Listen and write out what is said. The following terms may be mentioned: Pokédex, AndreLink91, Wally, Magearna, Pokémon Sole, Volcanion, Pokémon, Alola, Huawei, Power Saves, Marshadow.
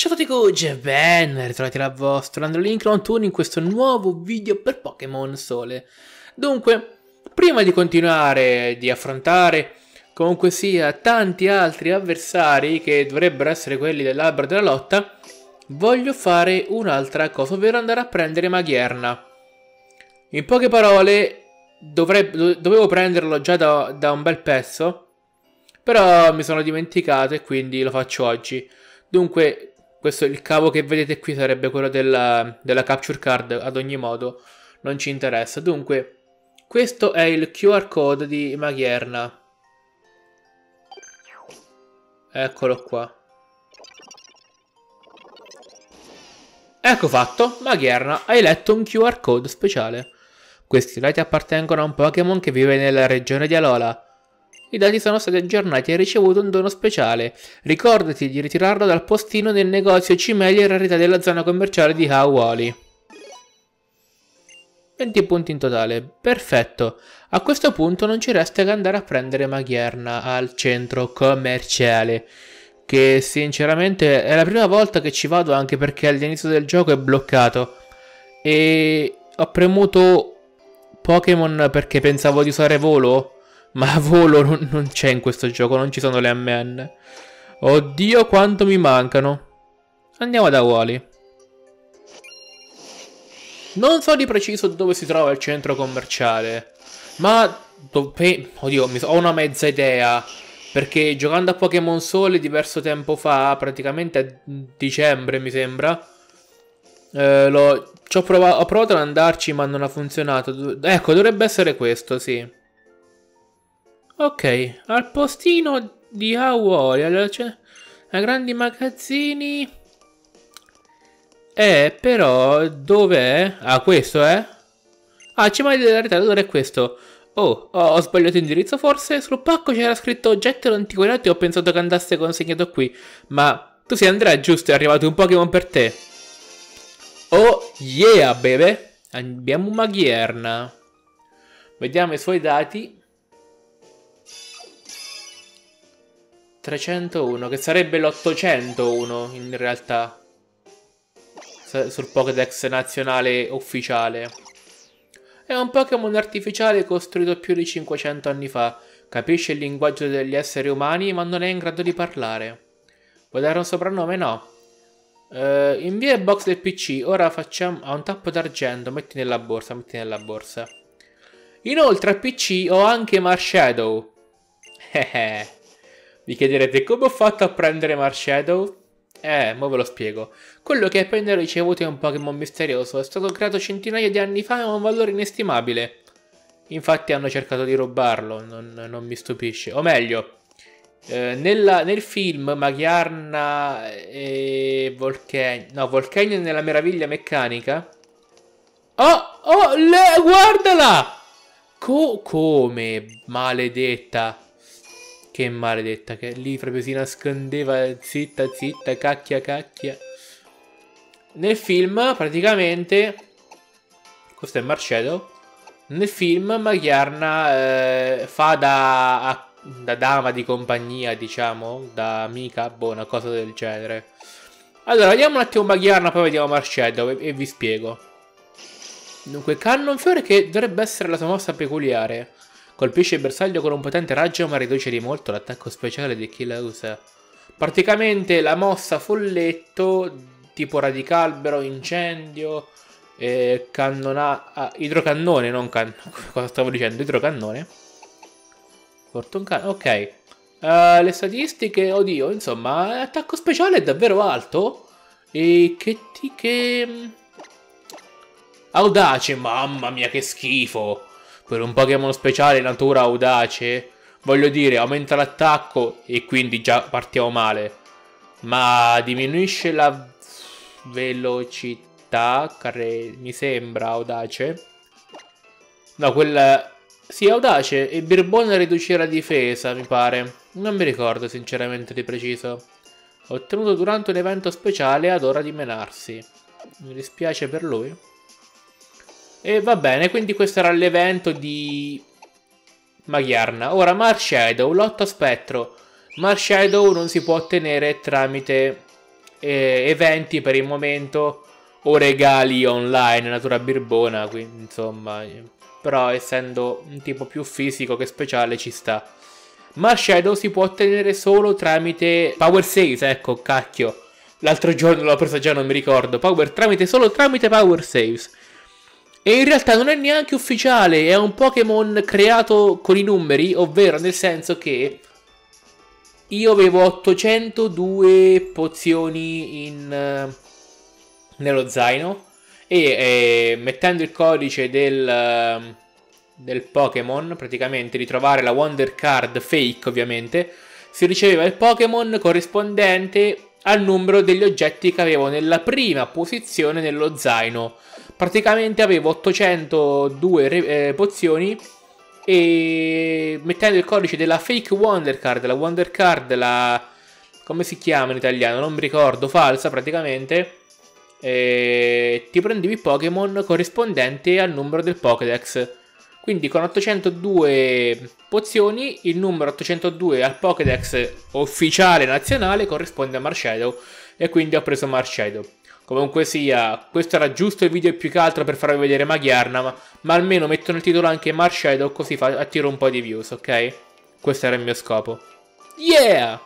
Ciao a tutti Cucci e ben ritrovati dal vostro AndreLink91 in questo nuovo video per Pokémon Sole. Dunque, prima di continuare di affrontare comunque sia tanti altri avversari che dovrebbero essere quelli dell'albero della lotta, voglio fare un'altra cosa, ovvero andare a prendere Magearna. In poche parole, dovevo prenderlo già da un bel pezzo, però mi sono dimenticato e quindi lo faccio oggi. Dunque, questo il cavo che vedete qui sarebbe quello della capture card, ad ogni modo non ci interessa. Dunque, questo è il QR code di Magearna. Eccolo qua. Ecco fatto, Magearna, hai letto un QR code speciale. Questi dati appartengono a un Pokémon che vive nella regione di Alola. I dati sono stati aggiornati e hai ricevuto un dono speciale. Ricordati di ritirarlo dal postino del negozio Cimeli e Rarità della zona commerciale di Huawei. 20 punti in totale. Perfetto. A questo punto non ci resta che andare a prendere Magearna al centro commerciale, che sinceramente è la prima volta che ci vado, anche perché all'inizio del gioco è bloccato e ho premuto Pokémon perché pensavo di usare volo. Ma volo non c'è in questo gioco, non ci sono le MN. Oddio quanto mi mancano. Andiamo da Wally. Non so di preciso dove si trova il centro commerciale, ma oddio, ho una mezza idea, perché giocando a Pokémon Sole diverso tempo fa, praticamente a dicembre mi sembra, ho provato ad andarci ma non ha funzionato. Ecco, dovrebbe essere questo, sì. Ok, al postino di Huawei, allora c'è ai grandi magazzini. Però, dov'è? Ah, questo è? Ah, c'è mai della realtà, allora è questo. Oh, ho sbagliato indirizzo forse? Sul pacco c'era scritto oggetto e antiquariato e ho pensato che andasse consegnato qui. Ma tu sei Andrea, giusto? È arrivato un Pokémon per te. Oh, yeah, bebe. Abbiamo Magearna. Vediamo i suoi dati. 301, che sarebbe l'801 in realtà, sul Pokédex nazionale ufficiale. È un Pokémon artificiale costruito più di 500 anni fa. Capisce il linguaggio degli esseri umani, ma non è in grado di parlare. Vuoi dare un soprannome? No. Invia il box del PC. Ora facciamo un tappo d'argento. Metti nella borsa. Inoltre al PC ho anche Marshadow. Vi chiederete come ho fatto a prendere Marshadow? Mo ve lo spiego. Quello che appena ricevuto è un Pokémon misterioso, è stato creato centinaia di anni fa e ha un valore inestimabile. Infatti hanno cercato di rubarlo, non mi stupisce. O meglio, nel film Magearna e Volcanion, no, Volcanion nella meraviglia meccanica. Oh, guardala! Come maledetta! Che maledetta, che lì proprio si nascondeva, zitta, cacchia. Nel film, praticamente, questo è Marshadow. Nel film Magearna fa da dama di compagnia, diciamo, da amica, boh, una cosa del genere. Allora, vediamo un attimo Magearna, poi vediamo Marshadow e vi spiego. Dunque, Cannonfiore, che dovrebbe essere la sua mossa peculiare. Colpisce il bersaglio con un potente raggio ma riduce di molto l'attacco speciale di chi la usa. Praticamente la mossa folletto, tipo radicalbero, incendio, idrocannone, non cannone. Cosa stavo dicendo? Idrocannone. Fortuncannone, ok. Le statistiche, oddio, insomma, attacco speciale è davvero alto. E che... audace, mamma mia che schifo. Per un Pokémon speciale natura audace, voglio dire, aumenta l'attacco e quindi già partiamo male. Ma diminuisce la velocità, mi sembra audace. No, quella... sì, audace, e Birbone riduce la difesa, mi pare. Non mi ricordo sinceramente di preciso. Ottenuto durante un evento speciale, adora dimenarsi. Mi dispiace per lui. E va bene, quindi questo era l'evento di Magearna. Ora Marshadow, lotta spettro. Marshadow non si può ottenere tramite eventi per il momento o regali online, natura birbona, quindi insomma, però essendo un tipo più fisico che speciale ci sta. Marshadow si può ottenere solo tramite Power Saves, ecco, cacchio, l'altro giorno l'ho presa già, non mi ricordo, solo tramite Power Saves. E in realtà non è neanche ufficiale, è un Pokémon creato con i numeri, ovvero nel senso che io avevo 802 pozioni nello zaino e mettendo il codice del Pokémon, praticamente di trovare la Wonder Card fake ovviamente, si riceveva il Pokémon corrispondente al numero degli oggetti che avevo nella prima posizione nello zaino. Praticamente avevo 802 pozioni e mettendo il codice della fake Wonder Card, la Wonder Card, come si chiama in italiano? Non mi ricordo, falsa praticamente, ti prendevi il Pokémon corrispondente al numero del Pokédex. Quindi con 802 pozioni, il numero 802 al Pokédex ufficiale nazionale corrisponde a Marshadow e quindi ho preso Marshadow. Comunque sia, questo era giusto il video più che altro per farvi vedere Magearna, ma almeno metto nel titolo anche Marshadow così attiro un po' di views, ok? Questo era il mio scopo. Yeah!